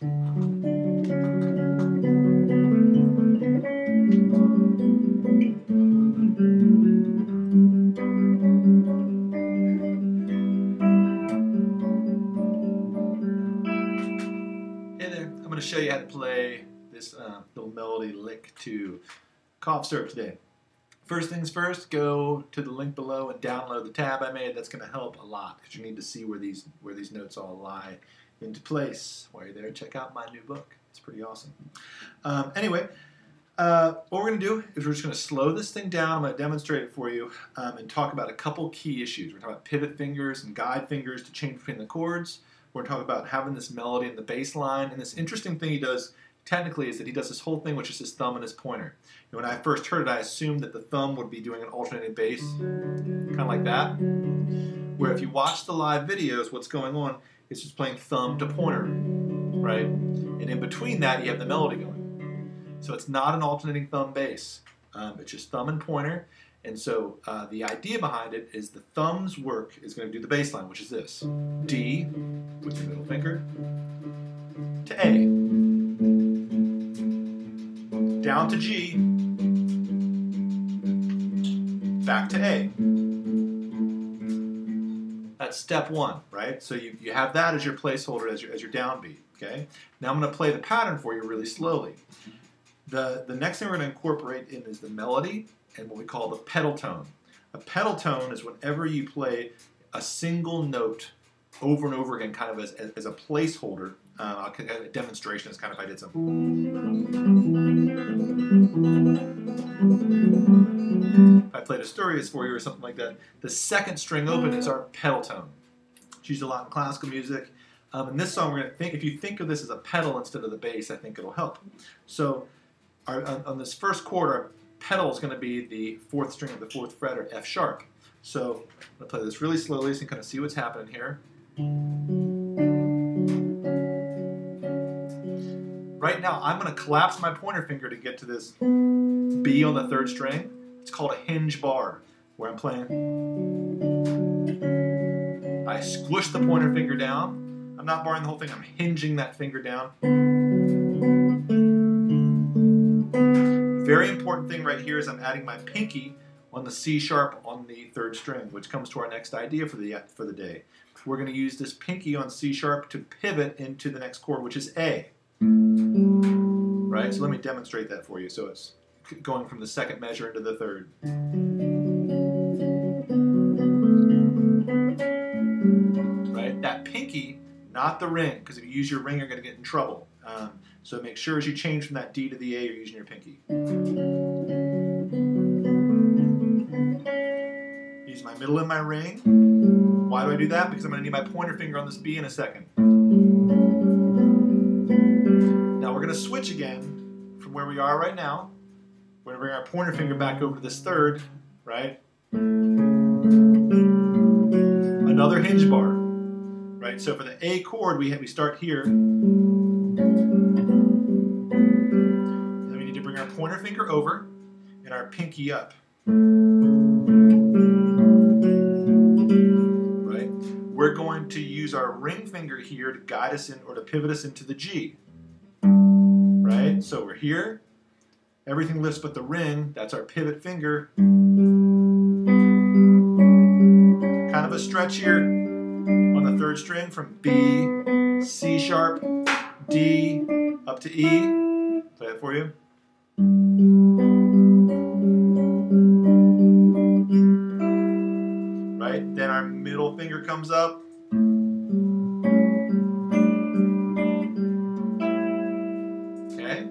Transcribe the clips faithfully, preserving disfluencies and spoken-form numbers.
I'm going to show you how to play this uh, little melody lick to Cough Syrup today. First things first, go to the link below and download the tab I made. That's going to help a lot because you need to see where these where these notes all lie into place. While you're there, check out my new book. It's pretty awesome. Um, anyway, uh, what we're going to do is we're just going to slow this thing down. I'm going to demonstrate it for you um, and talk about a couple key issues. We're talking about pivot fingers and guide fingers to change between the chords. We're talking about having this melody in the bass line, and this interesting thing he does technically is that he does this whole thing, which is his thumb and his pointer. And when I first heard it, I assumed that the thumb would be doing an alternating bass, kind of like that, where if you watch the live videos, what's going on is just playing thumb to pointer, right? And in between that, you have the melody going. So it's not an alternating thumb bass. Um, it's just thumb and pointer. And so uh, the idea behind it is the thumb's work is going to do the bass line, which is this. D with the middle finger to A. Down to G. Back to A. That's step one, right? So you, you have that as your placeholder, as your, as your downbeat, okay? Now I'm going to play the pattern for you really slowly. The, the next thing we're going to incorporate in is the melody and what we call the pedal tone. A pedal tone is whenever you play a single note over and over again, kind of as, as a placeholder. Uh, a demonstration is kind of if I did something. If I played Asturias for you or something like that. The second string open is our pedal tone. It's used a lot in classical music. Um, in this song, we're going to think, if you think of this as a pedal instead of the bass, I think it'll help. So our, on, on this first quarter, pedal is going to be the fourth string of the fourth fret, or F sharp. So I'm going to play this really slowly so you can kind of see what's happening here. Right now, I'm going to collapse my pointer finger to get to this B on the third string. It's called a hinge bar, where I'm playing. I squish the pointer finger down. I'm not barring the whole thing. I'm hinging that finger down. Very important thing right here is I'm adding my pinky on the C sharp on the third string, which comes to our next idea for the, for the day. We're going to use this pinky on C sharp to pivot into the next chord, which is A. Right? So let me demonstrate that for you. So it's going from the second measure into the third. Right? That pinky, not the ring, because if you use your ring, you're going to get in trouble. Um, so make sure as you change from that D to the A, you're using your pinky. Use my middle and my ring. Why do I do that? Because I'm going to need my pointer finger on this B in a second. Now we're going to switch again from where we are right now. We're going to bring our pointer finger back over to this third, right? Another hinge bar, right? So for the A chord, we, have, we start here. Pointer finger over and our pinky up. Right? We're going to use our ring finger here to guide us in or to pivot us into the G. Right? So we're here. Everything lifts but the ring. That's our pivot finger. Kind of a stretch here on the third string from B, C sharp, D, up to E. Play it for you. Right? Then our middle finger comes up. Okay?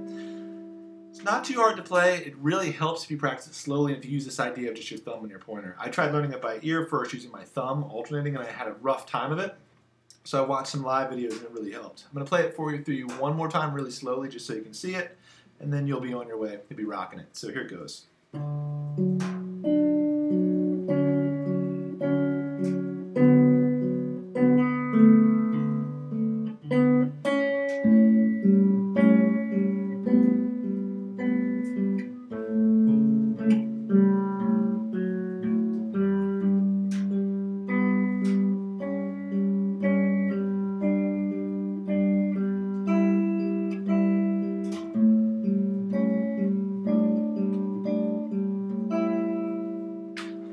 It's not too hard to play. It really helps if you practice it slowly and if you use this idea of just your thumb and your pointer. I tried learning it by ear first using my thumb alternating, and I had a rough time of it. So I watched some live videos and it really helped. I'm going to play it for you through you one more time really slowly just so you can see it. And then you'll be on your way. You'll be rocking it. So here it goes.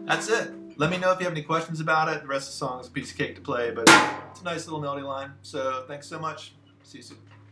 that's it. Let me know if you have any questions about it. The rest of the song is a piece of cake to play, but it's a nice little melody line. So thanks so much. See you soon.